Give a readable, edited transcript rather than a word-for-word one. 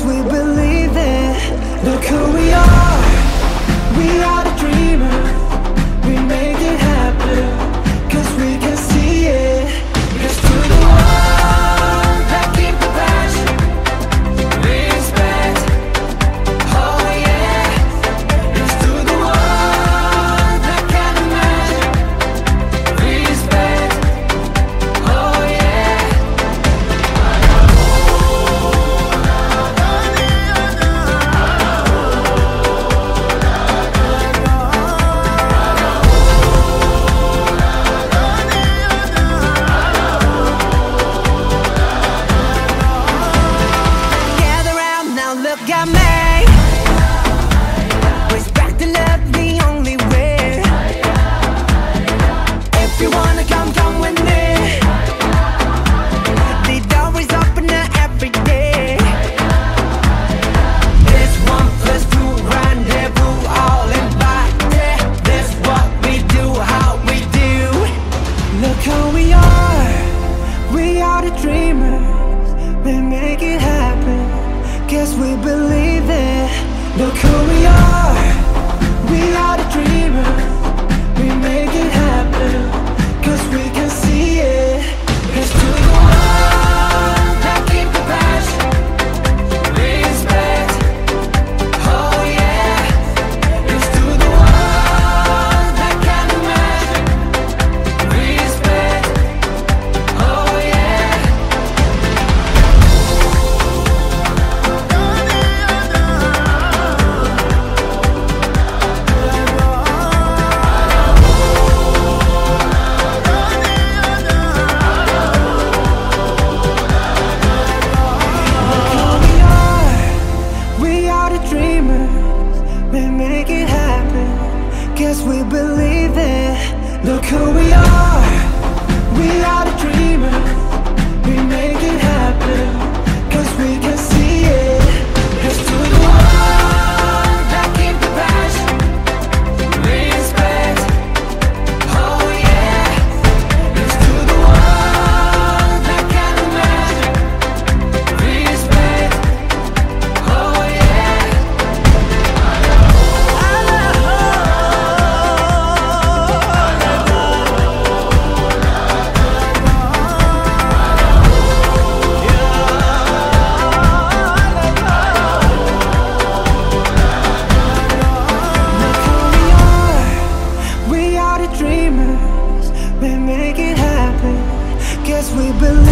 'cause we believe it. Look who we are the dreamer. We make it happen 'cause we can see it. Here's to the ones that keep the passion, respect, oh yeah. Here's to the ones that can imagine, respect, oh we believe.